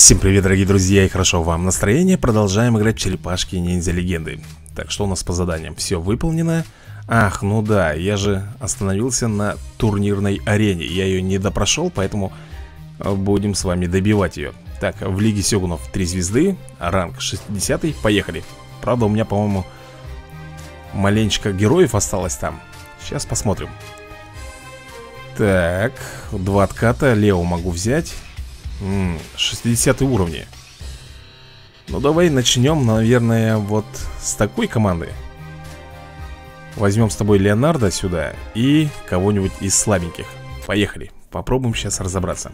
Всем привет, дорогие друзья, и хорошо вам настроение. Продолжаем играть в черепашки-ниндзя-легенды. Так, что у нас по заданиям? Все выполнено. Ах, ну да, я же остановился на турнирной арене. Я ее не допрошел, поэтому будем с вами добивать ее. Так, в Лиге Сёгунов 3 звезды, ранг 60, поехали. Правда, у меня, по-моему, маленечко героев осталось там. Сейчас посмотрим. Так, 2 отката, Лео могу взять. 60 уровни. Ну давай начнем, наверное, вот с такой команды. Возьмем с тобой Леонардо сюда и кого-нибудь из слабеньких. Поехали, попробуем сейчас разобраться.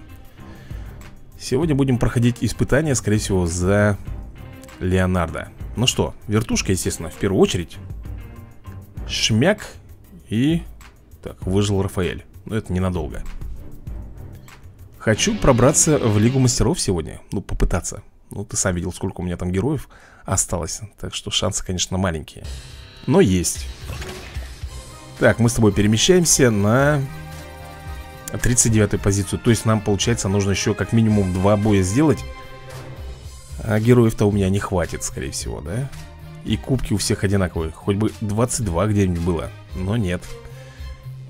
Сегодня будем проходить испытания, скорее всего, за Леонардо. Ну что, вертушка, естественно, в первую очередь. Шмяк. И... Так, выжил Рафаэль. Но это ненадолго. Хочу пробраться в Лигу Мастеров сегодня. Ну, попытаться. Ну, ты сам видел, сколько у меня там героев осталось. Так что шансы, конечно, маленькие. Но есть. Так, мы с тобой перемещаемся на 39-ю позицию. То есть нам, получается, нужно еще как минимум 2 боя сделать. А героев-то у меня не хватит, скорее всего, да? И кубки у всех одинаковые. Хоть бы 22 где-нибудь было. Но нет.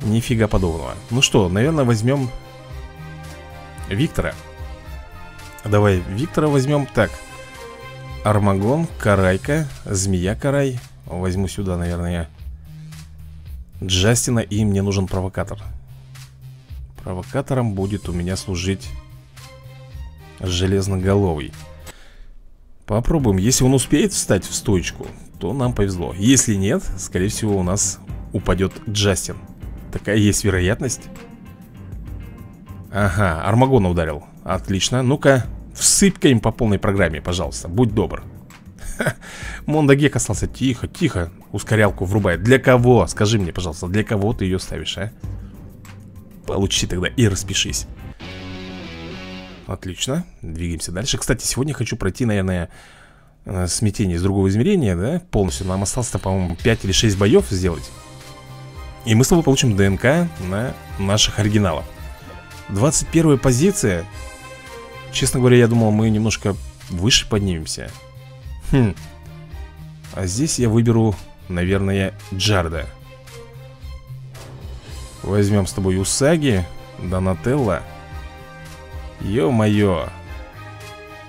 Нифига подобного. Ну что, наверное, возьмем... Виктора. Давай Виктора возьмем. Так, Армагон, Карайка, Змея Карай. Возьму сюда, наверное, Джастина. И мне нужен провокатор. Провокатором будет у меня служить Железноголовый. Попробуем. Если он успеет встать в стоечку, то нам повезло. Если нет, скорее всего, у нас упадет Джастин. Такая есть вероятность. Ага, Армагона ударил. Отлично, ну-ка, всыпь-ка им по полной программе, пожалуйста, будь добр. Мондагек остался. Тихо, тихо, ускорялку врубает. Для кого, скажи мне, пожалуйста, для кого ты ее ставишь, а? Получи тогда и распишись. Отлично, двигаемся дальше. Кстати, сегодня хочу пройти, наверное, смятение из другого измерения, да? Полностью нам осталось, по-моему, 5 или 6 боев сделать. И мы с тобой получим ДНК на наших оригиналов. 21 позиция. Честно говоря, я думал, мы немножко выше поднимемся. А здесь я выберу, наверное, Джарда. Возьмем с тобой Усаги, Донателло. Ё-моё.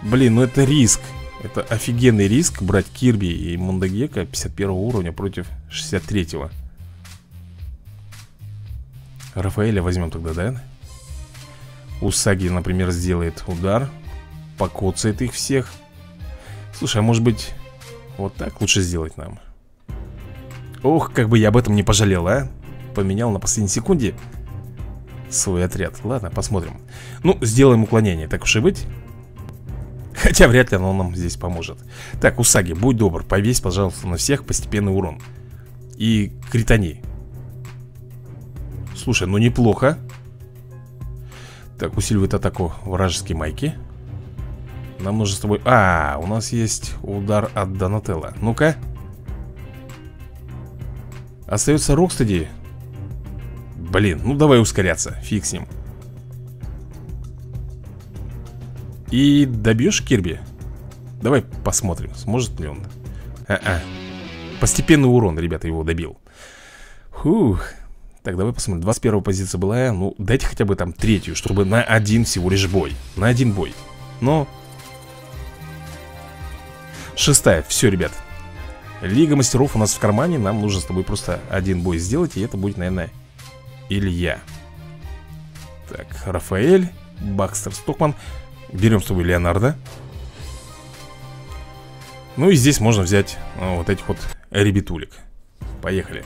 Блин, ну это риск. Это офигенный риск брать Кирби и Мондагека 51 уровня против 63-го. Рафаэля возьмем тогда, да? Усаги, например, сделает удар. Покоцает их всех. Слушай, а может быть, вот так лучше сделать нам? Ох, как бы я об этом не пожалел, а? Поменял на последней секунде свой отряд. Ладно, посмотрим. Ну, сделаем уклонение, так уж и быть. Хотя вряд ли оно нам здесь поможет. Так, Усаги, будь добр, повесь, пожалуйста, на всех постепенный урон. И критани. Слушай, ну неплохо. Так, усиливает атаку вражеские майки. Нам нужно с тобой... А, у нас есть удар от Донателло. Ну-ка. Остается Rocksteady. Блин, ну давай ускоряться. Фиг с ним. И добьешь Кирби? Давай посмотрим, сможет ли он. Постепенный урон, ребята, его добил. Фух. Так, давай посмотрим. 21 позиция была. Ну, дайте хотя бы там 3-ю, чтобы на один всего лишь бой. На один бой. Но... 6-я. Все, ребят. Лига мастеров у нас в кармане. Нам нужно с тобой просто один бой сделать. И это будет, наверное, Илья. Так, Рафаэль, Бакстер Стокман. Берем с тобой Леонардо. Ну и здесь можно взять вот этих вот ребятулек. Поехали.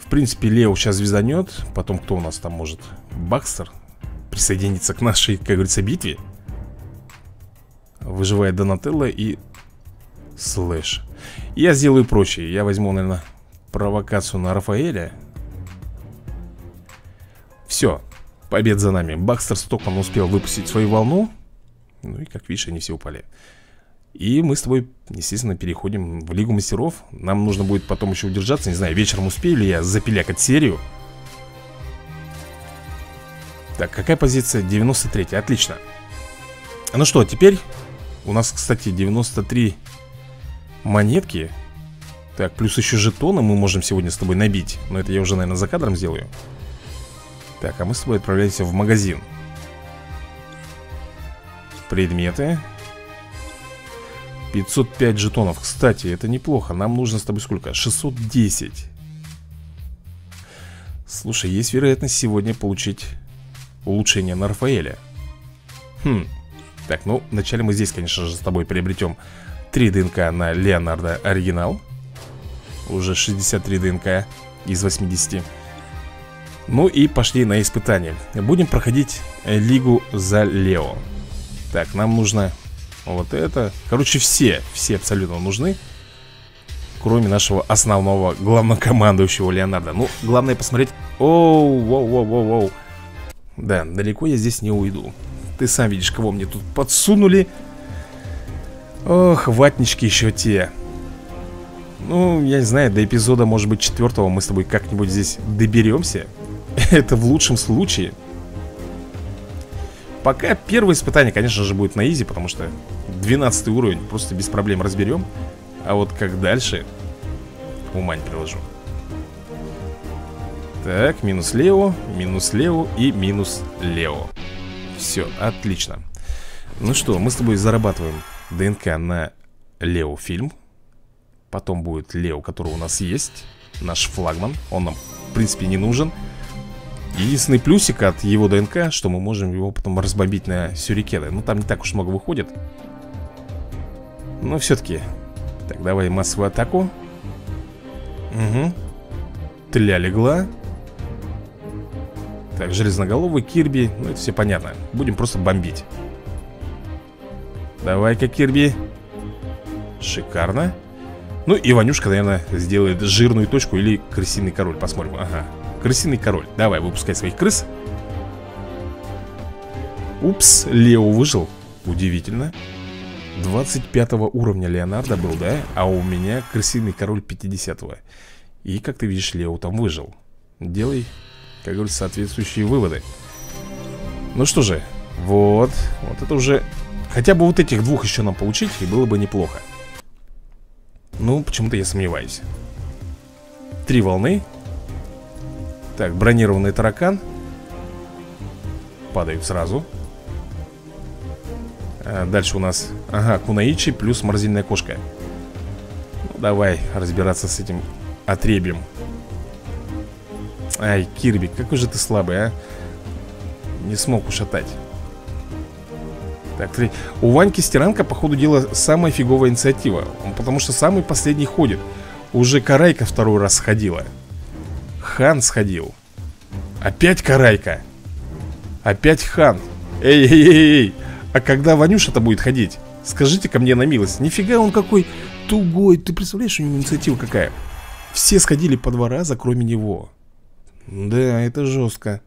В принципе, Лео сейчас звезданет. Потом кто у нас там может? Бакстер присоединится к нашей, как говорится, битве. Выживает Донателло и Слэш. Я сделаю проще. Я возьму, наверное, провокацию на Рафаэля. Все, побед за нами. Бакстер Стокман успел выпустить свою волну. Ну и, как видишь, они все упали. И мы с тобой, естественно, переходим в Лигу Мастеров. Нам нужно будет потом еще удержаться. Не знаю, вечером успею ли я запилякать серию. Так, какая позиция? 93-я, отлично. Ну что, теперь у нас, кстати, 93 монетки. Так, плюс еще жетоны мы можем сегодня с тобой набить. Но это я уже, наверное, за кадром сделаю. Так, а мы с тобой отправляемся в магазин. Предметы. 505 жетонов. Кстати, это неплохо. Нам нужно с тобой сколько? 610. Слушай, есть вероятность сегодня получить улучшение на Рафаэля. Хм. Так, ну, вначале мы здесь, конечно же, с тобой приобретем 3 ДНК на Леонардо оригинал. Уже 63 ДНК из 80. Ну и пошли на испытание. Будем проходить Лигу за Лео. Так, нам нужно вот это. Короче, все абсолютно нужны. Кроме нашего основного главнокомандующего Леонардо. Ну, главное посмотреть. Оу, воу. Да, далеко я здесь не уйду. Ты сам видишь, кого мне тут подсунули. Ох, ватнички еще те. Ну, я не знаю, до эпизода, может быть, 4-го мы с тобой как-нибудь здесь доберемся. Это в лучшем случае. Пока первое испытание, конечно же, будет на изи, потому что 12 уровень просто без проблем разберем. А вот как дальше, ума не приложу. Так, минус Лео и минус Лео. Все, отлично. Ну что, мы с тобой зарабатываем ДНК на Лео фильм. Потом будет Лео, который у нас есть. Наш флагман, он нам, в принципе, не нужен. Единственный плюсик от его ДНК, что мы можем его потом разбомбить на сюрикены. Ну, там не так уж много выходит. Но все-таки. Так, давай массовую атаку. Угу. Тля легла. Так, железноголовый, Кирби. Ну, это все понятно. Будем просто бомбить. Давай-ка, Кирби. Шикарно. Ну, и Ванюшка, наверное, сделает жирную точку или крысиный король. Посмотрим. Ага. Крысиный король. Давай, выпускай своих крыс. Упс, Лео выжил. Удивительно. 25 уровня Леонардо был, да? А у меня крысиный король 50-го. И, как ты видишь, Лео там выжил. Делай, как говорится, соответствующие выводы. Ну что же, вот это уже... Хотя бы вот этих двух еще нам получить, и было бы неплохо. Ну, почему-то я сомневаюсь. 3 волны. Так, бронированный таракан. Падают сразу. А дальше у нас, ага, кунаичи плюс морзильная кошка. Ну, давай разбираться с этим отребьем. Ай, Кирби, какой же ты слабый, а. Не смог ушатать. Так, у Ваньки стиранка, по ходу дела, самая фиговая инициатива. Потому что самый последний ходит. Уже Карайка второй раз сходила. Хан сходил. Опять Карайка. Опять Хан. Эй. А когда Ванюша-то будет ходить? Скажите-ка мне на милость. Нифига он какой тугой. Ты представляешь, у него инициатива какая? Все сходили по 2 раза, кроме него. Да, это жестко.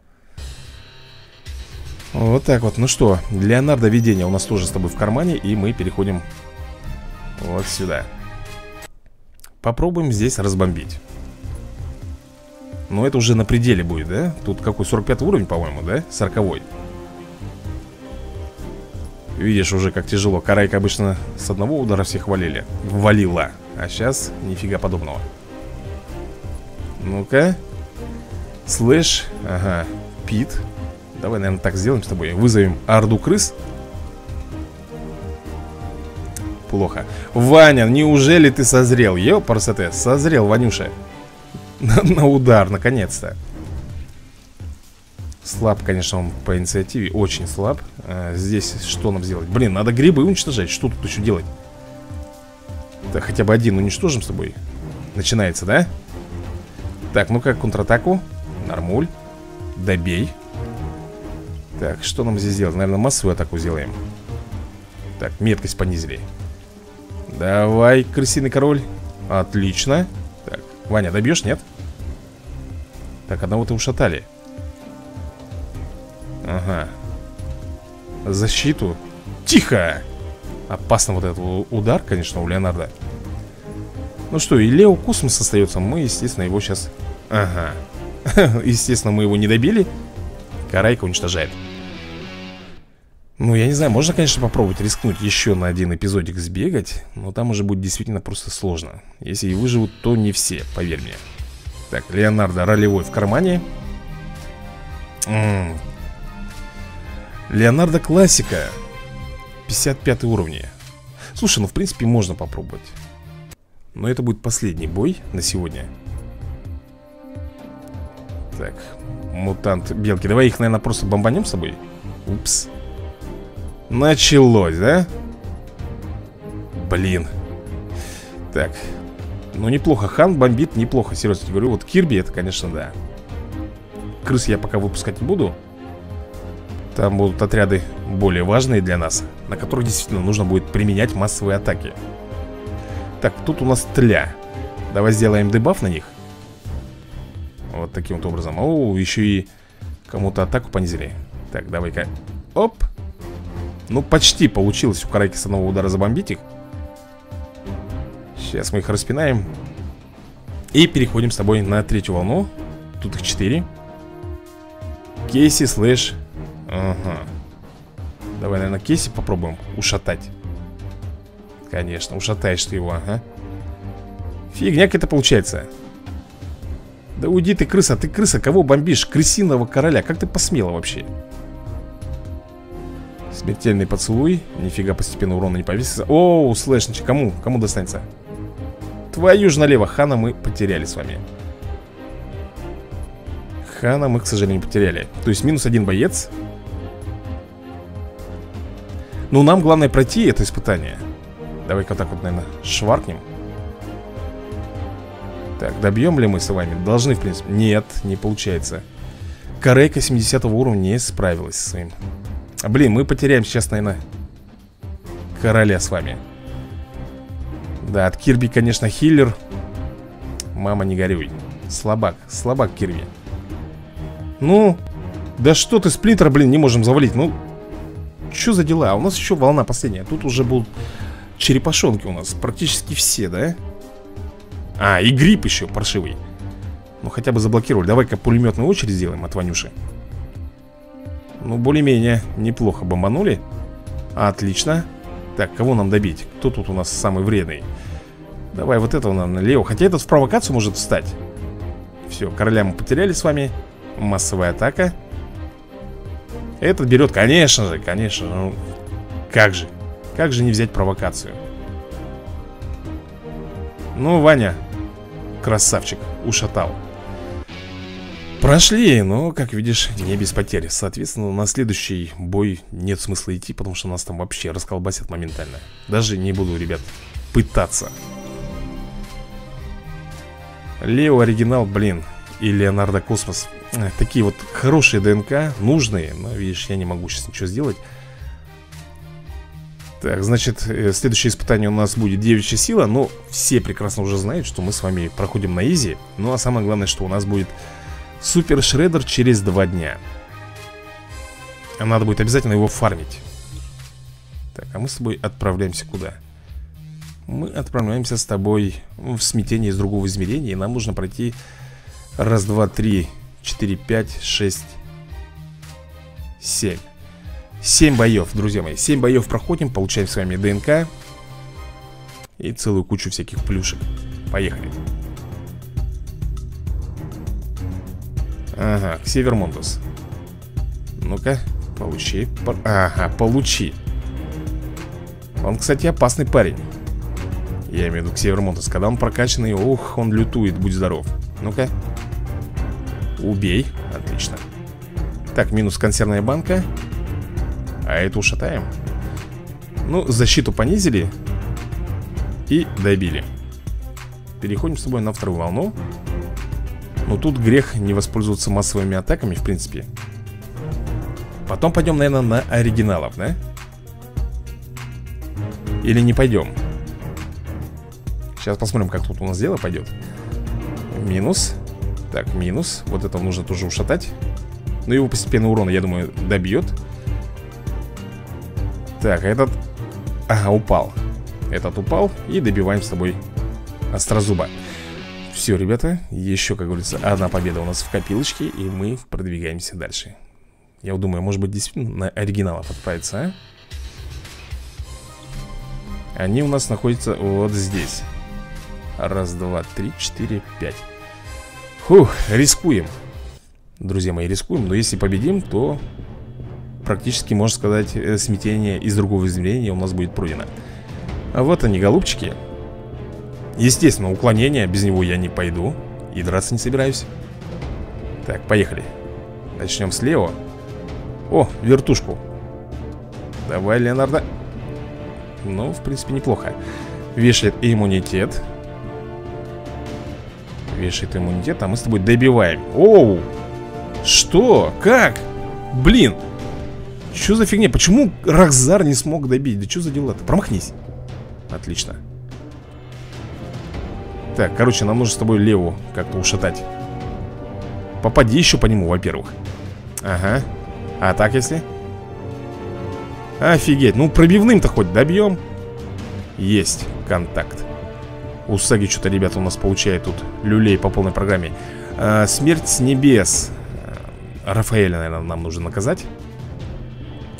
Вот так вот. Ну что, Леонардо видение у нас тоже с тобой в кармане. И мы переходим вот сюда. Попробуем здесь разбомбить. Но это уже на пределе будет, да? Тут какой? 45 уровень, по-моему, да? 40-й. Видишь уже, как тяжело. Карайка обычно с одного удара всех валила. А сейчас нифига подобного. Ну-ка. Слэш. Ага. Пит. Давай, наверное, так сделаем с тобой. Вызовем орду крыс. Плохо. Ваня, неужели ты созрел? Ёпарсете, созрел, Ванюша. На удар, наконец-то. Слаб, конечно, он по инициативе. Очень слаб. Здесь что нам сделать? Блин, надо грибы уничтожать. Что тут еще делать? Так, хотя бы один уничтожим с тобой. Начинается, да? Так, ну-ка, контратаку. Нормуль. Добей. Так, что нам здесь делать? Наверное, массовую атаку сделаем. Так, меткость понизили. Давай, крысиный король. Отлично. Так, Ваня, добьешь, нет? Так, одного-то ушатали. Ага. Защиту. Тихо! Опасно вот этот удар, конечно, у Леонардо. Ну что, и Лео Космос остается. Мы, естественно, его сейчас... Ага. Естественно, мы его не добили. Карайка уничтожает. Ну, я не знаю, можно, конечно, попробовать рискнуть еще на один эпизодик сбегать, но там уже будет действительно просто сложно. Если и выживут, то не все, поверь мне. Так, Леонардо ролевой в кармане. Леонардо классика. 55 уровни. Слушай, ну в принципе можно попробовать. Но это будет последний бой на сегодня. Так, мутант белки. Давай их, наверное, просто бомбанем с собой. Упс. Началось, да? Блин. Так. Ну, неплохо. Хан бомбит неплохо, серьезно говорю. Вот Кирби, это, конечно, да. Крыс я пока выпускать не буду. Там будут отряды более важные для нас, на которых действительно нужно будет применять массовые атаки. Так, тут у нас тля. Давай сделаем дебаф на них. Вот таким вот образом. О, еще и кому-то атаку понизили. Так, давай-ка. Оп. Ну, почти получилось у карайки с одного удара забомбить их. Сейчас мы их распинаем. И переходим с тобой на третью волну. Тут их 4. Кейси слэш. Ага. Давай, наверное, Кейси попробуем ушатать. Конечно, ушатаешь ты его, ага. Фигня какая-то получается. Да уйди ты, крыса. Ты, крыса, кого бомбишь? Крысиного короля. Как ты посмела вообще? Смертельный поцелуй. Нифига, постепенно урона не повесится. Оу, слэшничек, кому? Кому достанется? Твою ж налево, Хана мы потеряли с вами. Хана мы, к сожалению, потеряли. То есть минус один боец. Ну, нам главное пройти это испытание. Давай-ка вот так вот, наверное, шваркнем. Так, добьем ли мы с вами? Должны, в принципе. Нет, не получается. Корейка 70 уровня не справилась со своим. Блин, мы потеряем сейчас, наверное, короля с вами. Да, от Кирби, конечно, хиллер. Мама, не горюй. Слабак, слабак Кирби. Ну, да что ты, Сплинтер, блин, не можем завалить. Ну, что за дела? У нас еще волна последняя. Тут уже будут черепашонки у нас. Практически все, да? А, и грипп еще паршивый. Ну, хотя бы заблокировали. Давай-ка пулеметную очередь сделаем от Ванюши. Ну, более-менее неплохо бомбанули. Отлично. Так, кого нам добить? Кто тут у нас самый вредный? Давай вот этого нам налево. Хотя этот в провокацию может встать. Все, короля мы потеряли с вами. Массовая атака. Этот берет, конечно же, конечно. Ну, как же? Как же не взять провокацию? Ну, Ваня, красавчик, ушатал. Прошли, но, как видишь, не без потерь. Соответственно, на следующий бой нет смысла идти, потому что нас там вообще расколбасят моментально. Даже не буду, ребят, пытаться. Лео оригинал, блин, и Леонардо космос. Такие вот хорошие ДНК, нужные. Но, видишь, я не могу сейчас ничего сделать. Так, значит, следующее испытание у нас будет девичья сила. Но все прекрасно уже знают, что мы с вами проходим на изи. Ну, а самое главное, что у нас будет... Супер Шреддер через 2 дня. Надо будет обязательно его фармить. Так, а мы с тобой отправляемся куда? Мы отправляемся с тобой в смятение из другого измерения. И нам нужно пройти 1, 2, 3, 4, 5, 6, 7. 7 боев, друзья мои. 7 боев проходим, получаем с вами ДНК и целую кучу всяких плюшек. Поехали. Ага, Xavier Montes. Ну-ка, получи. Ага, получи. Он, кстати, опасный парень. Я имею в виду Xavier Montes. Когда он прокачанный, ох, он лютует, будь здоров. Ну-ка. Убей, отлично. Так, минус консервная банка. А это ушатаем. Ну, защиту понизили. И добили. Переходим с тобой на вторую волну. Но тут грех не воспользоваться массовыми атаками, в принципе. Потом пойдем, наверное, на оригиналов, да? Или не пойдем? Сейчас посмотрим, как тут у нас дело пойдет. Минус. Так, минус. Вот это нужно тоже ушатать. Но его постепенно урона, я думаю, добьет. Так, а этот... Ага, упал. Этот упал. И добиваем с тобой острозуба. Все, ребята, еще, как говорится, одна победа у нас в копилочке, и мы продвигаемся дальше. Я думаю, может быть, действительно на оригиналов отправиться, а? Они у нас находятся вот здесь. Раз, два, три, четыре, пять. Фух, рискуем. Друзья мои, рискуем, но если победим, то практически, можно сказать, смятение из другого измерения у нас будет пройдено. А вот они, голубчики. Естественно, уклонение, без него я не пойду и драться не собираюсь. Так, поехали. Начнем слева. О, вертушку. Давай, Леонардо. Ну, в принципе, неплохо. Вешает иммунитет. Вешает иммунитет, а мы с тобой добиваем. Оу! Что? Как? Блин! Что за фигня? Почему Раxzar не смог добить? Да что за дела-то? Промахнись. Отлично. Так, короче, нам нужно с тобой леву как-то ушатать. Попади еще по нему, во-первых. Ага. А так если? Офигеть. Ну, пробивным-то хоть добьем. Есть контакт. Усаги что-то, ребята, у нас получает тут люлей по полной программе. Смерть с небес. Рафаэля, наверное, нам нужно наказать.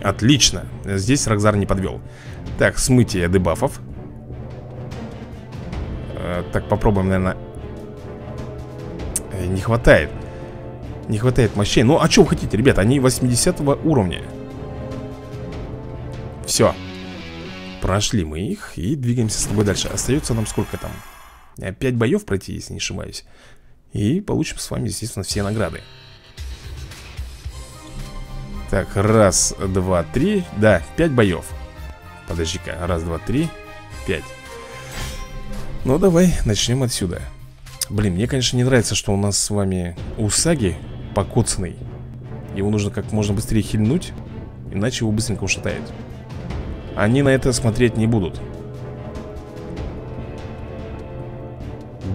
Отлично. Здесь Раxzar не подвел. Так, смытие дебафов. Так, попробуем, наверное. Не хватает. Не хватает мощей. Ну, а что вы хотите, ребята? Они 80 уровня. Все. Прошли мы их и двигаемся с тобой дальше. Остается нам сколько там? 5 боев пройти, если не ошибаюсь. И получим с вами, естественно, все награды. Так, раз, два, три. Да, 5 боев. Подожди-ка. Раз, два, три, 5. Ну, давай начнем отсюда. Блин, мне, конечно, не нравится, что у нас с вами Усаги покоцанный. Его нужно как можно быстрее хильнуть, иначе его быстренько ушатает. Они на это смотреть не будут.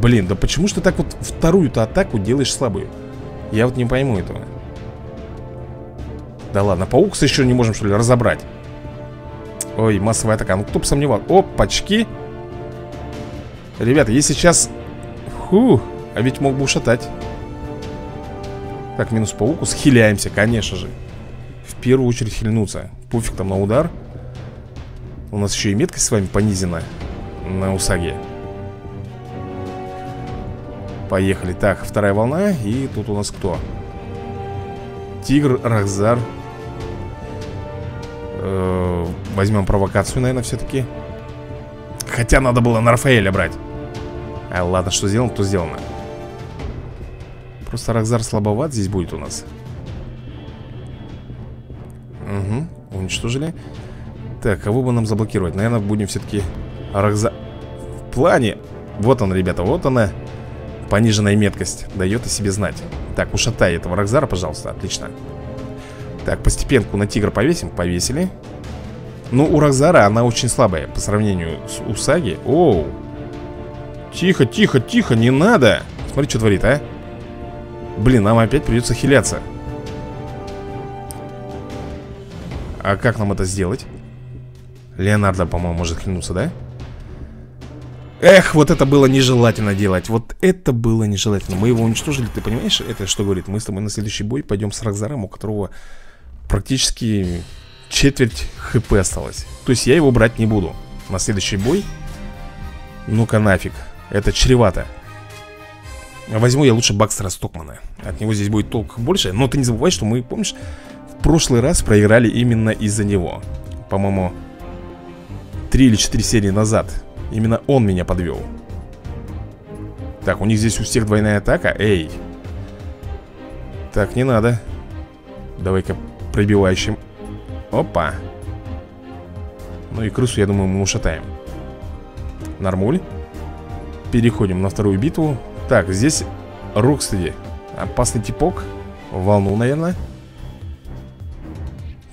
Блин, да почему ж ты так вот вторую-то атаку делаешь слабую? Я вот не пойму этого. Да ладно, паукса еще не можем, что ли, разобрать? Ой, массовая атака, ну кто бы сомневал. Опачки. Ребята, если сейчас... Фу, а ведь мог бы ушатать. Так, минус пауку. Схиляемся, конечно же. В первую очередь хильнуться. Пофиг там на удар. У нас еще и меткость с вами понизена на Усаге. Поехали. Так, вторая волна. И тут у нас кто? Тигр, Раxzar. Возьмем провокацию, наверное, все-таки. Хотя надо было на Рафаэля брать. А ладно, что сделано, то сделано. Просто Раxzar слабоват здесь будет у нас. Угу, уничтожили. Так, кого бы нам заблокировать? Наверное, будем все-таки Раxzar. В плане, вот он, ребята, вот она. Пониженная меткость дает о себе знать. Так, ушатай этого Раxzar, пожалуйста, отлично. Так, постепенку на тигра повесим. Повесили. Ну, у Раxzar она очень слабая по сравнению с Усаги. Оу. Тихо, тихо, тихо, не надо. Смотри, что творит, а. Блин, нам опять придется хиляться. А как нам это сделать? Леонардо, по-моему, может хилянуться, да? Эх, вот это было нежелательно делать. Вот это было нежелательно. Мы его уничтожили, ты понимаешь? Это что говорит? Мы с тобой на следующий бой пойдем с Раxzar'ом, у которого практически четверть хп осталось. То есть я его брать не буду на следующий бой. Ну-ка нафиг. Это чревато. Возьму я лучше Бакстера Стокмана. От него здесь будет толк больше. Но ты не забывай, что мы, помнишь, в прошлый раз проиграли именно из-за него. По-моему, 3 или 4 серии назад. Именно он меня подвел. Так, у них здесь у всех двойная атака. Эй. Так, не надо. Давай-ка пробивающим. Опа. Ну и крысу, я думаю, мы ушатаем. Нормуль. Переходим на вторую битву. Так, здесь Rocksteady. Опасный типок. Волну, наверное.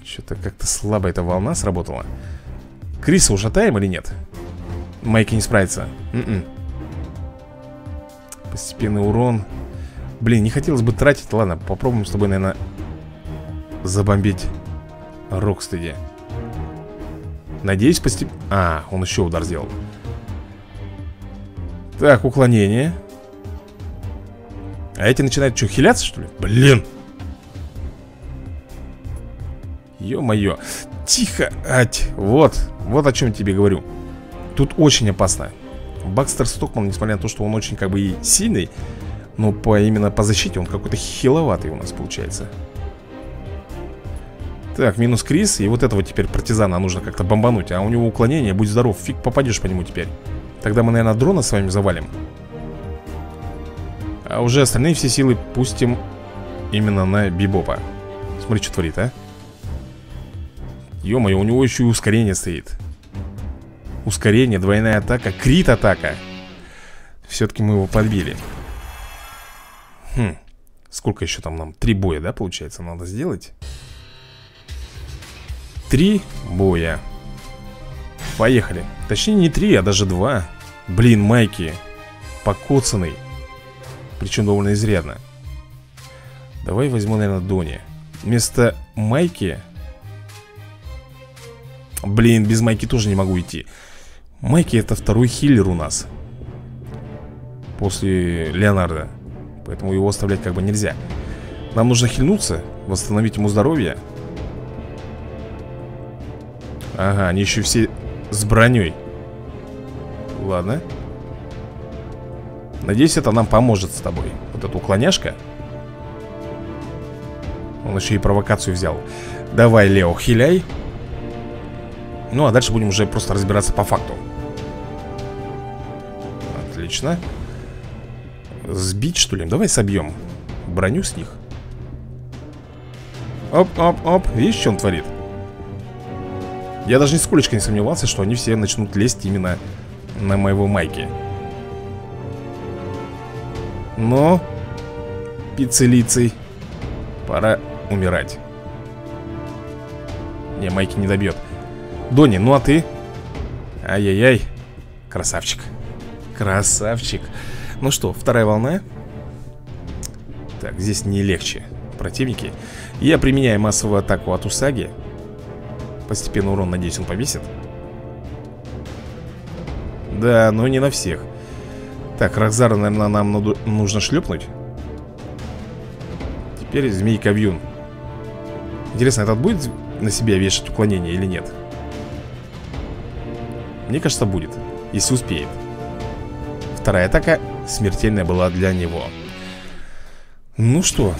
Что-то как-то слабо эта волна сработала. Криса ушатаем или нет? Майки не справится. Постепенный урон. Блин, не хотелось бы тратить. Ладно, попробуем с тобой, наверное, забомбить Rocksteady. Надеюсь, постепенно... А, он еще удар сделал. Так, уклонение. А эти начинают что, хиляться, что ли? Блин. Ё-моё. Тихо, ать. Вот, вот о чем я тебе говорю. Тут очень опасно. Бакстер Стокман, несмотря на то, что он очень как бы и сильный, но именно по защите он какой-то хиловатый у нас получается. Так, минус Крис. И вот этого теперь партизана нужно как-то бомбануть. А у него уклонение, будь здоров, фиг попадешь по нему теперь. Тогда мы, наверное, дрона с вами завалим. А уже остальные все силы пустим именно на Бибопа. Смотри, что творит, а. Ё-моё, у него еще и ускорение стоит. Ускорение, двойная атака, крит-атака. Все-таки мы его подбили. Хм. Сколько еще там нам? 3 боя, да, получается, надо сделать? 3 боя. Поехали. Точнее, не 3, а даже 2. Блин, Майки покоцанный. Причем довольно изрядно. Давай возьму, наверное, Дони. Вместо Майки... Блин, без Майки тоже не могу идти. Майки это второй хиллер у нас после Леонардо. Поэтому его оставлять как бы нельзя. Нам нужно хильнуться, восстановить ему здоровье. Ага, они еще все с броней. Ладно. Надеюсь, это нам поможет с тобой. Вот эта уклоняшка. Он еще и провокацию взял. Давай, Лео, хиляй. Ну, а дальше будем уже просто разбираться по факту. Отлично. Сбить, что ли? Давай собьем броню с них. Оп-оп-оп. Видишь, что он творит? Я даже нисколечко не сомневался, что они все начнут лезть именно на моего Майки. Но пиццелицей пора умирать. Не, Майки не добьет. Донни, ну а ты? Ай-яй-яй. Красавчик. Красавчик. Ну что, вторая волна. Так, здесь не легче. Противники. Я применяю массовую атаку от Усаги. Постепенно урон, надеюсь, он повесит. Да, но не на всех. Так, Рокзара, наверное, нам нужно шлепнуть. Теперь змей-ковьюн. Интересно, этот будет на себя вешать уклонение или нет? Мне кажется, будет, если успеет. Вторая атака смертельная была для него. Ну что,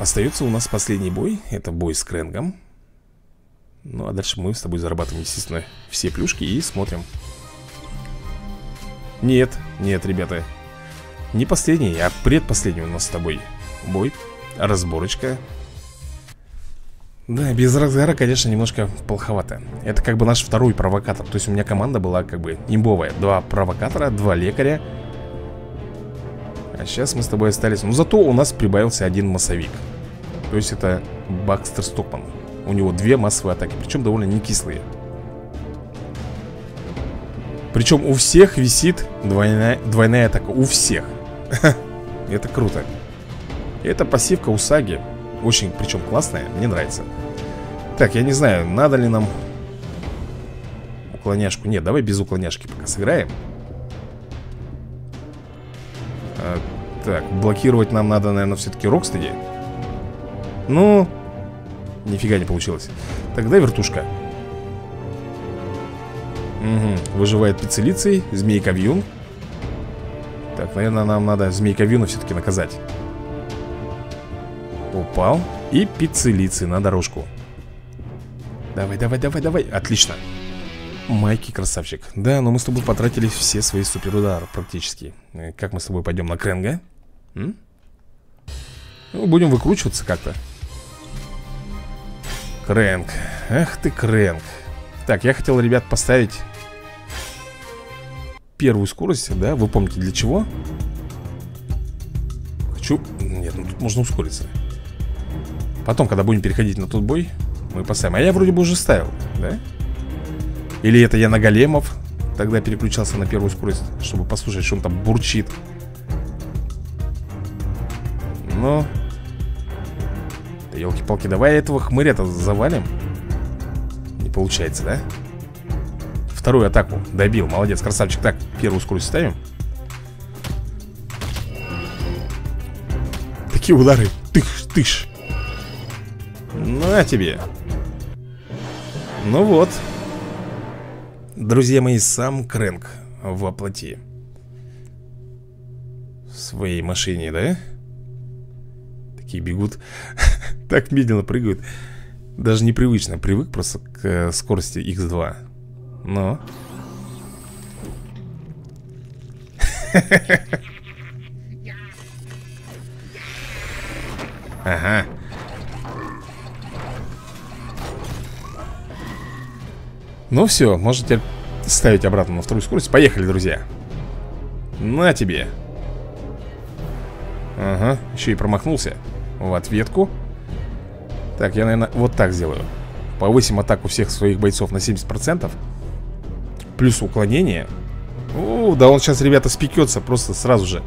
остается у нас последний бой. Это бой с Крэнгом. Ну а дальше мы с тобой зарабатываем, естественно, все плюшки и смотрим. Нет, нет, ребята. Не последний, а предпоследний у нас с тобой бой. Разборочка. Да, без Разгара, конечно, немножко плоховато. Это как бы наш второй провокатор. То есть у меня команда была как бы имбовая. 2 провокатора, 2 лекаря. А сейчас мы с тобой остались. Но зато у нас прибавился 1 массовик. То есть это Бакстер Стокман. У него 2 массовые атаки. Причем довольно не кислые. Причем у всех висит двойная атака. У всех. Это круто. Это пассивка Усаги. Очень, причем классная, мне нравится. Так, я не знаю, надо ли нам уклоняшку. Нет, давай без уклоняшки пока сыграем. Так, блокировать нам надо, наверное, все-таки Rocksteady. Ну, нифига не получилось. Тогда вертушка. Угу, выживает пиццелицей, змей-ковьюн. Так, наверное, нам надо змей-ковьюна все-таки наказать. Упал. И пиццелицы на дорожку. Давай, давай, давай, давай. Отлично. Майки красавчик. Да, но мы с тобой потратили все свои суперудары практически. Как мы с тобой пойдем на Крэнга? Ну, будем выкручиваться как-то. Крэнг. Ах ты, Крэнг. Так, я хотел, ребят, поставить первую скорость, да? Вы помните для чего? Хочу... Нет, ну тут можно ускориться. Потом, когда будем переходить на тот бой, мы поставим. А я вроде бы уже ставил, да? Или это я на големов тогда переключался на первую скорость, чтобы послушать, что он там бурчит. Но... Да елки-палки, давай этого хмыря-то завалим. Не получается, да? Вторую атаку добил, молодец, красавчик. Так, первую скорость ставим. Такие удары, тыш-тыш. На тебе. Ну вот, друзья мои, сам Крэнк во плоти. В своей машине, да? Такие бегут. Так медленно прыгают. Даже непривычно, привык просто к скорости Х2. Но ага. Ну все, можете ставить обратно на вторую скорость. Поехали, друзья. На тебе. Ага, еще и промахнулся в ответку. Так, я, наверное, вот так сделаю. Повысим атаку всех своих бойцов на 70%. Плюс уклонение. О, да он сейчас, ребята, спекется просто сразу же.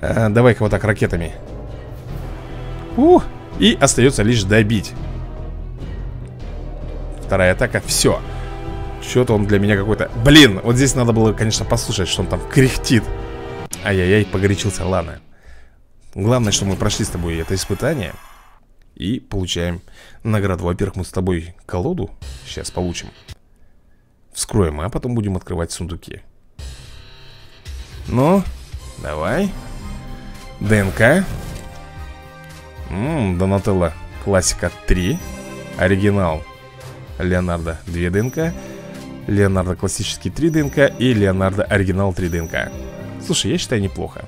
Давай-ка вот так ракетами. И остается лишь добить. Вторая атака, все. Что-то он для меня какой-то... Блин, вот здесь надо было, конечно, послушать, что он там кряхтит. Ай-яй-яй, погорячился, ладно. Главное, что мы прошли с тобой это испытание и получаем награду. Во-первых, мы с тобой колоду сейчас получим. Вскроем, а потом будем открывать сундуки. Ну, давай. ДНК. Донателло, классика 3. Оригинал Леонардо 2 ДНК. Леонардо классический 3 ДНК. И Леонардо оригинал 3 ДНК. Слушай, я считаю, неплохо.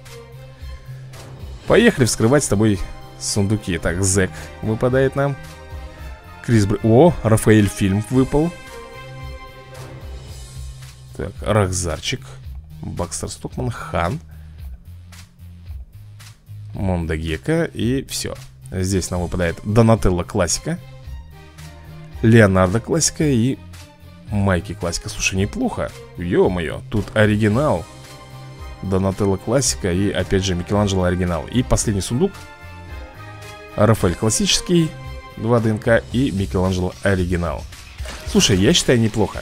Поехали вскрывать с тобой сундуки. Так, Зэк выпадает нам. О, Рафаэль фильм выпал. Так, Рахзарчик, Бакстер Стокман, Хан, Мондагека. И все. Здесь нам выпадает Донателло классика, Леонардо классика и Майки классика. Слушай, неплохо. Ё-моё, тут оригинал Донателло классика и опять же Микеланджело оригинал. И последний сундук Рафаэль классический 2 ДНК и Микеланджело оригинал. Слушай, я считаю, неплохо.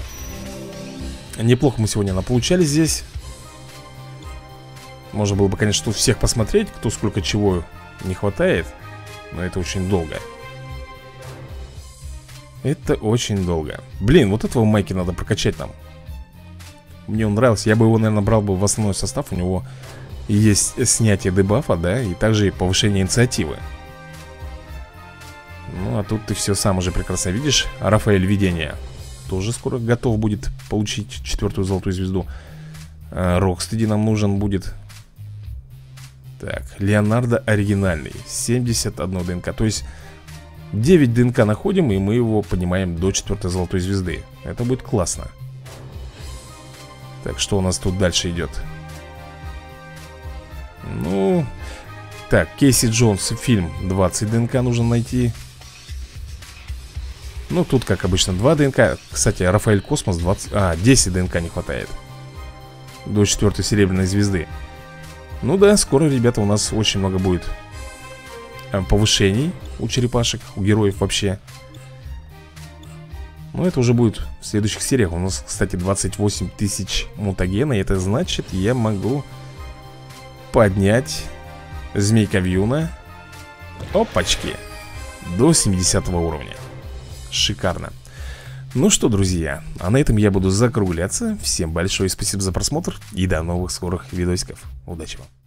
Неплохо мы сегодня наполучали здесь. Можно было бы, конечно, тут всех посмотреть, кто сколько чего не хватает. Но это очень долго. Это очень долго. Блин, вот этого Майки надо прокачать нам. Мне он нравился. Я бы его, наверное, брал бы в основной состав. У него есть снятие дебафа, да, и также и повышение инициативы. Ну, а тут ты все сам уже прекрасно видишь. Рафаэль видение тоже скоро готов будет получить 4-ю золотую звезду. Rocksteady нам нужен будет. Так, Леонардо оригинальный 71 ДНК. То есть 9 ДНК находим, и мы его поднимаем до 4-й золотой звезды. Это будет классно. Так, что у нас тут дальше идет? Ну, так, Кейси Джонс фильм 20 ДНК нужно найти. Ну, тут, как обычно, 2 ДНК. Кстати, Рафаэль Космос 20... 10 ДНК не хватает до 4-й серебряной звезды. Ну да, скоро, ребята, у нас очень много будет повышений у черепашек, у героев вообще. Ну, это уже будет в следующих сериях. У нас, кстати, 28 тысяч мутагена. И это значит, я могу поднять Змейка Вьюна. Опачки! До 70 уровня. Шикарно. Ну что, друзья, а на этом я буду закругляться. Всем большое спасибо за просмотр и до новых скорых видосиков. Удачи вам.